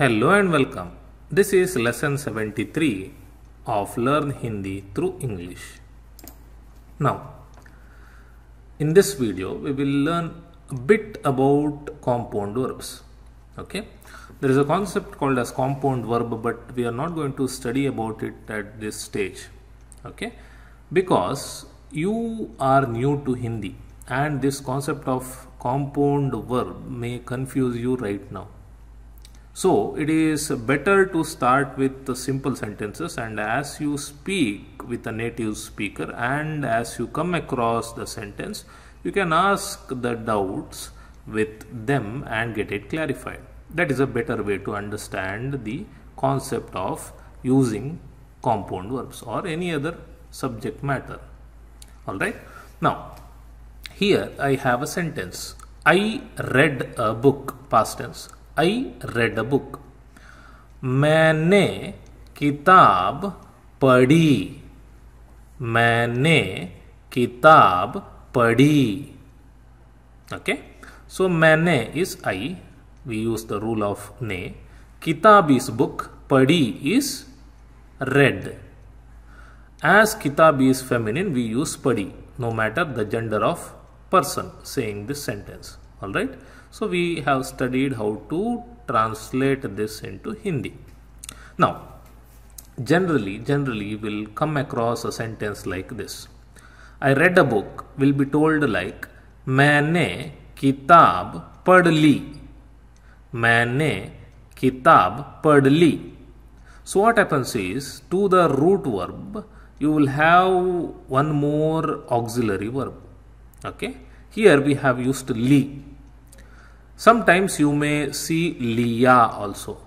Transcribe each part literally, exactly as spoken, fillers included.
Hello and welcome. This is lesson seventy-three of Learn Hindi through English. Now, in this video, we will learn a bit about compound verbs. Okay, there is a concept called as compound verb, but we are not going to study about it at this stage. Okay, because you are new to Hindi, and this concept of compound verb may confuse you right now. So it is better to start with the simple sentences, and as you speak with a native speaker and as you come across the sentence, you can ask the doubts with them and get it clarified. That is a better way to understand the concept of using compound verbs or any other subject matter. Alright. Now, here I have a sentence. I read a book, past tense. I read a book. मैंने किताब पढ़ी. मैंने किताब पढ़ी. Okay. So मैंने is I. We use the rule of ne. किताब is book. पढ़ी is read. As किताब is feminine, we use पढ़ी, no matter the gender of person saying this sentence. All right. So we have studied how to translate this into Hindi. Now, generally, generally we'll come across a sentence like this. I read a book will be told like, मैंने किताब पढ़ ली. मैंने किताब पढ़ ली. So what happens is, to the root verb, you will have one more auxiliary verb. Okay. Here we have used li. Sometimes you may see liya also,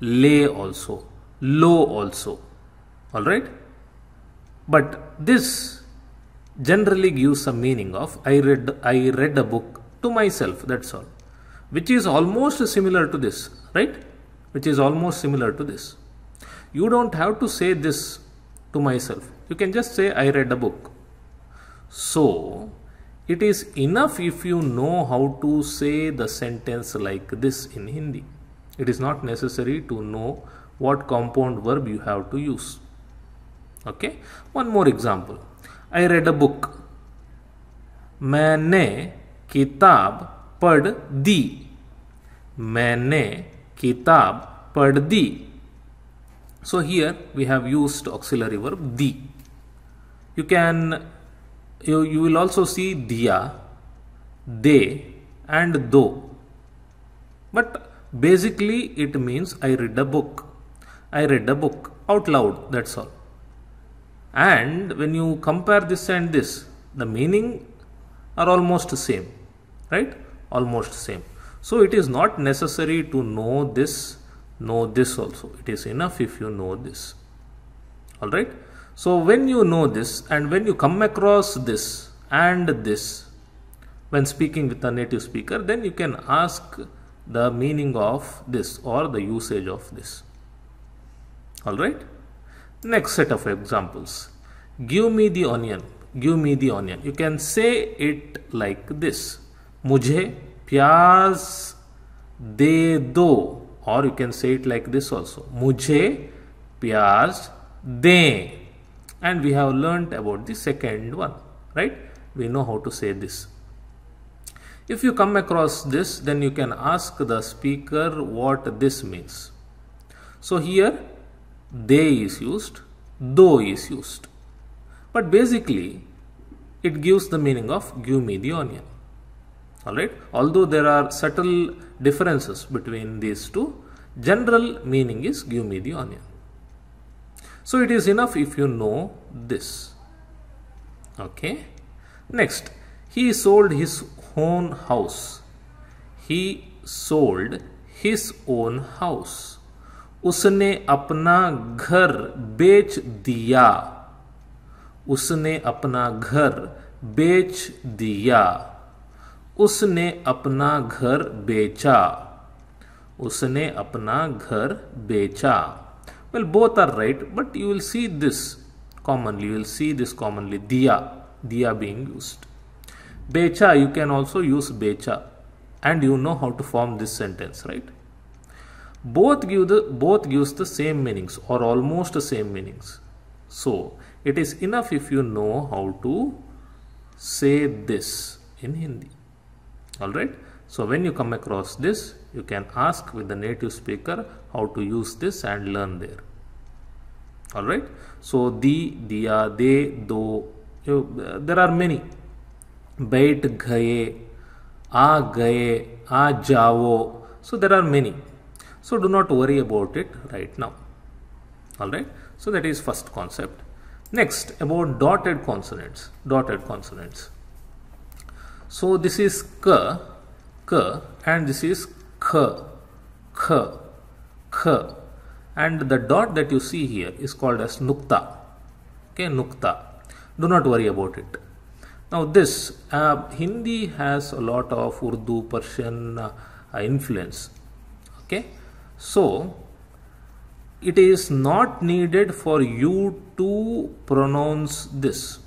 le also, lo also. All right. But this generally gives a meaning of I read, I read a book to myself. That's all. Which is almost similar to this, right? Which is almost similar to this. You don't have to say this to myself. You can just say I read a book. So it is enough if you know how to say the sentence like this in Hindi. It is not necessary to know what compound verb you have to use. Okay. One more example. I read a book. मैंने किताब पढ़ दी. मैंने किताब पढ़ दी. So here we have used auxiliary verb the. You can You, you will also see diya, they and though. But basically it means I read a book. I read a book out loud. That's all. And when you compare this and this, the meaning are almost same. Right? Almost same. So it is not necessary to know this, know this also. It is enough if you know this. Alright? So when you know this and when you come across this and this when speaking with a native speaker, then you can ask the meaning of this or the usage of this. All right. Next set of examples. Give me the onion. Give me the onion. You can say it like this. मुझे प्याज दे दो. Or you can say it like this also. मुझे प्याज दें. And we have learnt about the second one, right? We know how to say this. If you come across this, then you can ask the speaker what this means. So here, they is used, though is used. But basically, it gives the meaning of give me the onion. Alright? Although there are subtle differences between these two, general meaning is give me the onion. So it is enough if you know this. Okay. Next, he sold his own house. He sold his own house. उसने अपना घर बेच दिया. उसने अपना घर बेच दिया. उसने अपना घर बेचा. उसने अपना घर बेचा. Well, both are right, but you will see this commonly. You will see this commonly. Diya, diya being used. Becha, you can also use becha. And you know how to form this sentence, right? Both give the both gives the same meanings or almost same meanings. So it is enough if you know how to say this in Hindi. All right. So when you come across this, you can ask with the native speaker how to use this and learn there. All right. So di, diya, de, do. You, there are many. Bait gaye, aa gaye, aa jao. So there are many. So do not worry about it right now. All right. So that is first concept. Next, about dotted consonants. Dotted consonants. So this is ka, ka, and this is kh, kh, kh, and the dot that you see here is called as nukta. Okay, nukta. Do not worry about it. Now this uh, Hindi has a lot of Urdu, Persian uh, influence. Okay. So, it is not needed for you to pronounce this.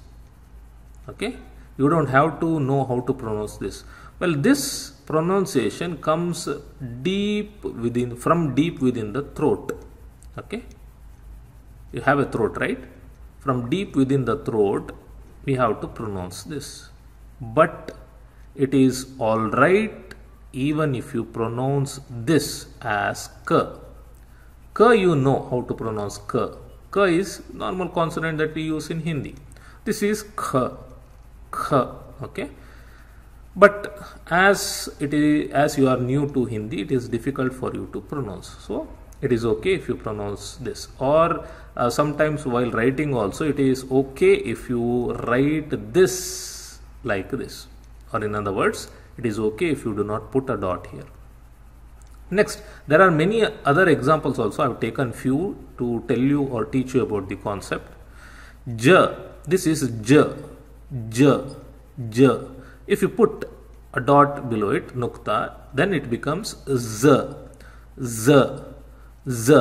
Okay. You don't have to know how to pronounce this. Well, this pronunciation comes deep within, from deep within the throat. Okay. You have a throat, right? From deep within the throat, we have to pronounce this. But it is all right even if you pronounce this as k. K, you know how to pronounce k. K is normal consonant that we use in Hindi. This is kh, kh, okay. But as it is, as you are new to Hindi, it is difficult for you to pronounce. So it is okay if you pronounce this. Or uh, sometimes while writing also, it is okay if you write this like this. Or in other words, it is okay if you do not put a dot here. Next, there are many other examples also. I have taken few to tell you or teach you about the concept. J, this is J, J, J. If you put a dot below it, nukta, then it becomes Z, Z, Z.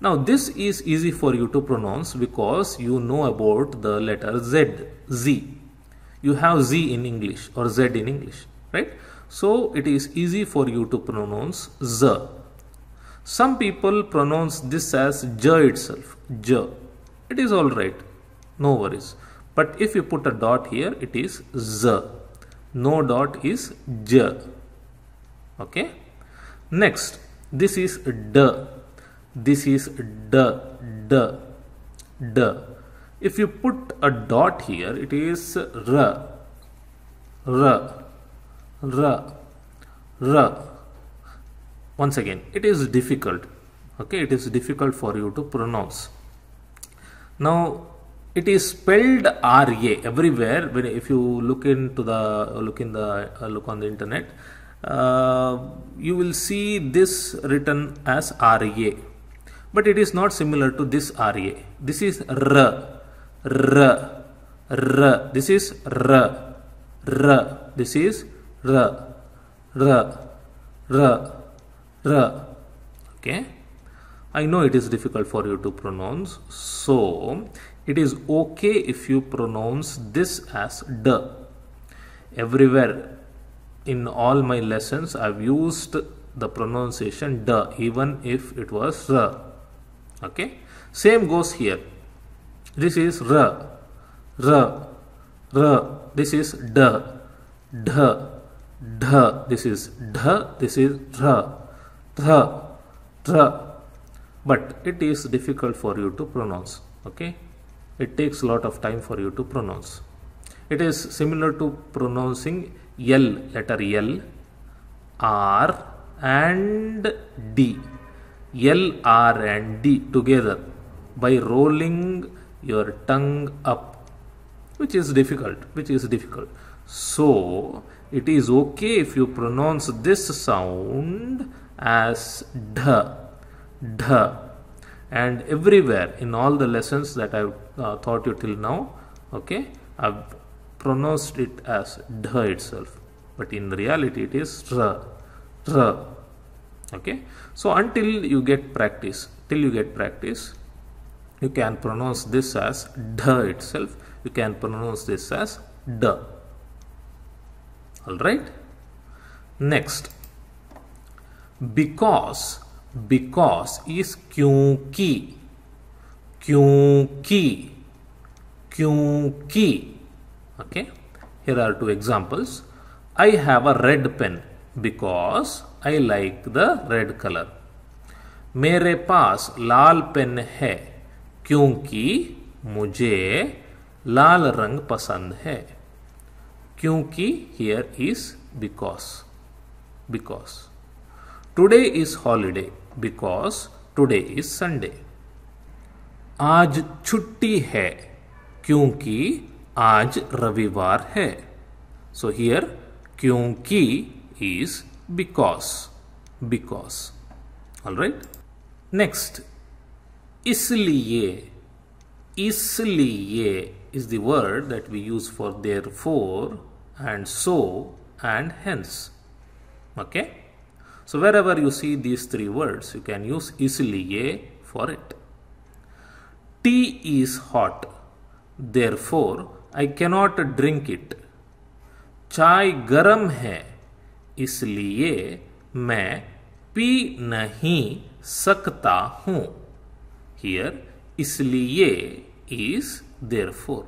Now this is easy for you to pronounce because you know about the letter Z, Z. You have Z in English or Z in English, right? So it is easy for you to pronounce Z. Some people pronounce this as J itself, J. It is all right, no worries. But if you put a dot here, it is Z. No dot is J. Okay. Next, this is D. This is D, D, D. If you put a dot here, it is R, R. R, R. Once again, it is difficult. Okay, it is difficult for you to pronounce. Now, it is spelled R A everywhere. When if you look into the look in the uh, look on the internet, uh, you will see this written as R A, but it is not similar to this R A. This is R, R, R. This is R, R. This is R, R, R, R. Okay. I know it is difficult for you to pronounce. So, it is okay if you pronounce this as D. Everywhere in all my lessons, I've used the pronunciation D, even if it was R. Okay. Same goes here. This is R, R, R. This is D, D. Dh, this is dh, this is dh, dh, dh. But it is difficult for you to pronounce. Okay, it takes a lot of time for you to pronounce. It is similar to pronouncing L, letter L, R and D. L, R and D together by rolling your tongue up, which is difficult, which is difficult. So, it is okay if you pronounce this sound as dh, dh. And everywhere in all the lessons that I've uh, taught you till now, okay, I've pronounced it as dh itself. But in reality, it is r, r. Okay. So, until you get practice, till you get practice, you can pronounce this as dh itself. You can pronounce this as duh. All right. Next, because because इस क्योंकि क्योंकि क्योंकि okay here are two examples I have a red pen because I like the red colour. मेरे पास लाल pen है क्योंकि मुझे लाल रंग पसंद है. क्योंकि here is because because today is holiday because today is Sunday. आज छुट्टी है क्योंकि आज रविवार है. so here क्योंकि is because because all right. Next, इसलिए इसलिए is the word that we use for therefore and so and hence. Okay, so wherever you see these three words you can use isliye for it. Tea is hot, therefore I cannot drink it. चाय गरम है इसलिए मैं P नहीं सकता हूँ. Here इसलिए is therefore.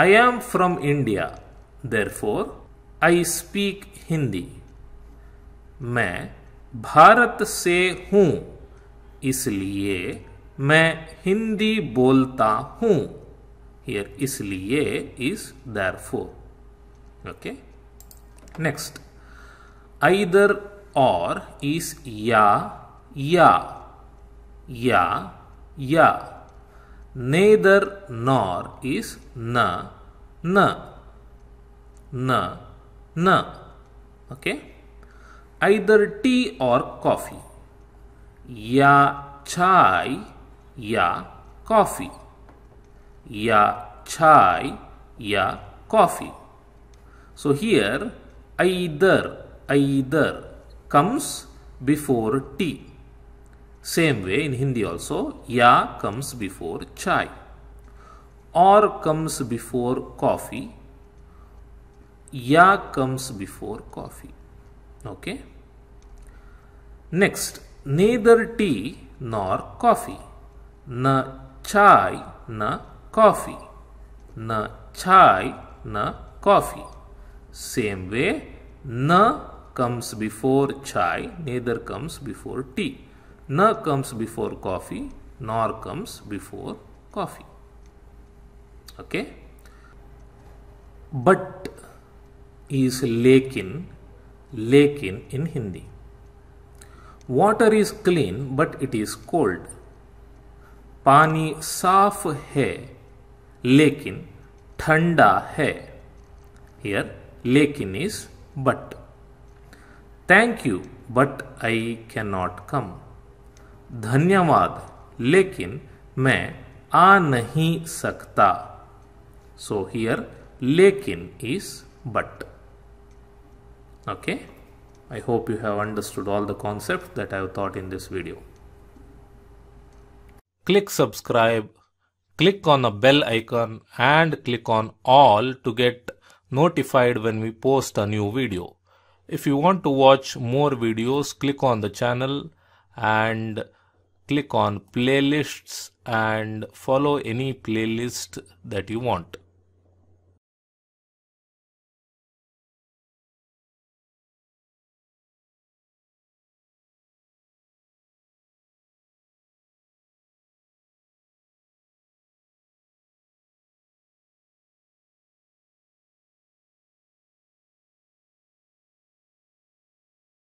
I am from India, therefore I speak Hindi. मैं भारत से हूँ इसलिए मैं हिंदी बोलता हूँ. Here इसलिए is therefore. Okay. Next, either or is या या या या. Neither nor is na na na na. Okay, either tea or coffee. या चाय या कॉफी या चाय या coffee. So here either either comes before tea. Same way in Hindi also, ya comes before chai, or comes before coffee, ya comes before coffee. Okay. Next, neither tea nor coffee. Na chai na coffee, na chai na coffee. Same way, na comes before chai, neither comes before tea. Na comes before coffee, nor comes before coffee. Okay. But is lekin, lekin in Hindi. Water is clean but it is cold. पानी साफ है लेकिन ठंडा है. Here लेकिन is but. Thank you, but I cannot come. धन्यवाद, लेकिन मैं आ नहीं सकता. So here, लेकिन is but. Okay, I hope you have understood all the concepts that I have taught in this video. Click subscribe, click on the bell icon and click on all to get notified when we post a new video. If you want to watch more videos, click on the channel and click on playlists and follow any playlist that you want.